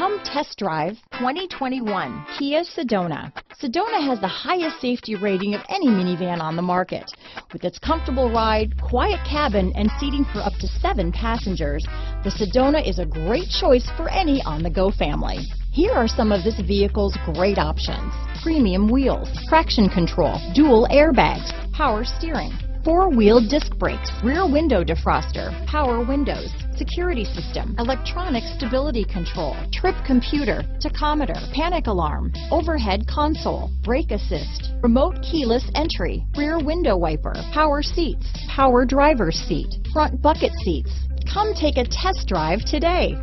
Come test drive 2021 Kia Sedona. Sedona has the highest safety rating of any minivan on the market. With its comfortable ride, quiet cabin, and seating for up to 7 passengers, the Sedona is a great choice for any on-the-go family. Here are some of this vehicle's great options: premium wheels, traction control, dual airbags, power steering, four-wheel disc brakes, rear window defroster, power windows, security system, electronic stability control, trip computer, tachometer, panic alarm, overhead console, brake assist, remote keyless entry, rear window wiper, power seats, power driver's seat, front bucket seats. Come take a test drive today.